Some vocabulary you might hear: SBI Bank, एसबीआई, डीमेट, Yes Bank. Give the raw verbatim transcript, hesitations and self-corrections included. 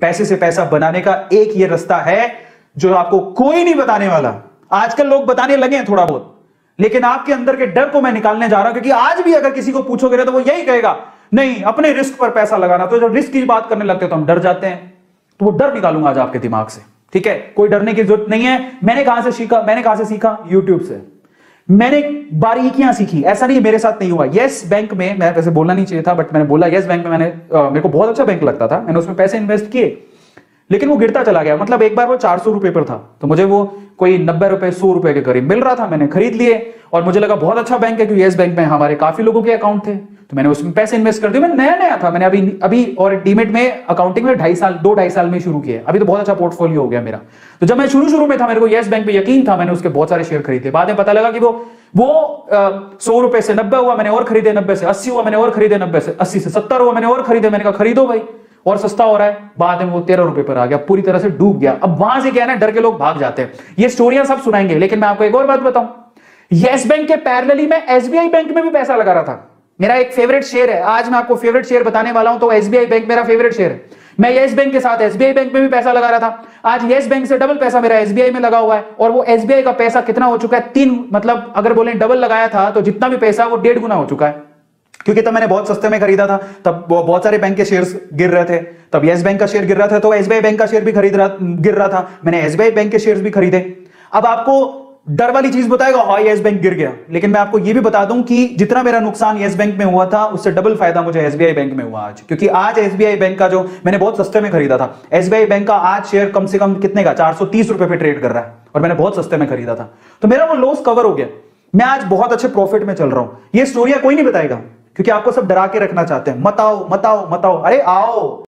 पैसे से पैसा बनाने का एक ये रास्ता है जो आपको कोई नहीं बताने वाला। आजकल लोग बताने लगे हैं थोड़ा बहुत, लेकिन आपके अंदर के डर को मैं निकालने जा रहा हूं, क्योंकि आज भी अगर किसी को पूछोगे ना तो वो यही कहेगा नहीं अपने रिस्क पर पैसा लगाना। तो जब रिस्क की बात करने लगते तो हम डर जाते हैं, तो वो डर निकालूंगा आज आपके दिमाग से। ठीक है, कोई डरने की जरूरत नहीं है। मैंने कहां से सीखा? मैंने कहां से सीखा? यूट्यूब से मैंने बारीकियां सीखी। ऐसा नहीं मेरे साथ नहीं हुआ। यस बैंक में, मैं वैसे बोलना नहीं चाहिए था बट मैंने बोला, यस बैंक में मैंने आ, मेरे को बहुत अच्छा बैंक लगता था, मैंने उसमें पैसे इन्वेस्ट किए, लेकिन वो गिरता चला गया। मतलब एक बार वो चार सौ रुपए पर था, तो मुझे वो कोई नब्बे रुपए सौ रुपए के करीब मिल रहा था, मैंने खरीद लिए और मुझे लगा बहुत अच्छा बैंक है क्योंकि यस बैंक में हमारे काफी लोगों के अकाउंट थे, तो मैंने उसमें पैसे इन्वेस्ट कर दिए। मैंने नया नया था, मैंने अभी अभी और डीमेट में अकाउंटिंग में ढाई साल दो ढाई साल में शुरू किया, अभी तो बहुत अच्छा पोर्टफोलियो हो गया मेरा। तो जब मैं शुरू शुरू में था मेरे को यस बैंक पे यकीन था, मैंने उसके बहुत सारे शेयर खरीदे। बाद में पता लगा कि वो वो सौ रुपए से नब्बे हुआ, मैंने और खरीदे, नब्बे से अस्सी हुआ, मैंने और खरीदे, नब्बे से अस्सी से सत्तर हुआ, मैंने और खरीदे। मैंने कहा खरीदो भाई और सस्ता हो रहा है। बाद में वो तेरह रुपए पर आ गया, पूरी तरह से डूब गया। अब वहां से क्या है ना, डर के लोग भाग जाते हैं। ये स्टोरियां सब सुनाएंगे, लेकिन मैं आपको एक और बात बताऊं, यस बैंक के पैरेलली मैं एसबीआई बैंक में भी पैसा लगा रहा था। मेरा एक फेवरेट शेयर है, आज मैं आपको फेवरेट शेयर बताने वाला हूं, तो एसबीआई बैंक मेरा फेवरेट शेयर है। मैं यस बैंक के साथ एसबीआई बैंक में भी पैसा लगा रहा था। आज यस बैंक से डबल पैसा मेरा एसबीआई में लगा हुआ है, और वो एसबीआई का पैसा कितना हो चुका है, तीन मतलब अगर बोले डबल लगाया था तो जितना भी पैसा वो डेढ़ गुना हो चुका है, क्योंकि तब मैंने बहुत सस्ते में खरीदा था, तब बहुत सारे बैंक के शेयर्स गिर रहे थे, तब यस बैंक का शेयर गिर रहा था, तो एसबीआई बैंक का शेयर भी खरीद रहा गिर रहा था, मैंने एसबीआई बैंक के शेयर्स भी खरीदे। अब आपको डर वाली चीज बताएगा हाँ यस बैंक गिर गया, लेकिन मैं आपको यह भी बता दूं कि जितना मेरा नुकसान यस बैंक में हुआ था उससे डबल फायदा मुझे एसबीआई बैंक में हुआ आज, क्योंकि आज एसबीआई बैंक का जो मैंने बहुत सस्ते में खरीदा था, एसबीआई बैंक का आज शेयर कम से कम कितने का चार सौ तीस रुपए पे ट्रेड कर रहा है, और मैंने बहुत सस्ते में खरीदा था, तो मेरा वो लॉस कवर हो गया। मैं आज बहुत अच्छे प्रॉफिट में चल रहा हूं। ये स्टोरियां कोई नहीं बताएगा, क्योंकि आपको सब डरा के रखना चाहते हैं, मत आओ मत आओ मत आओ, अरे आओ।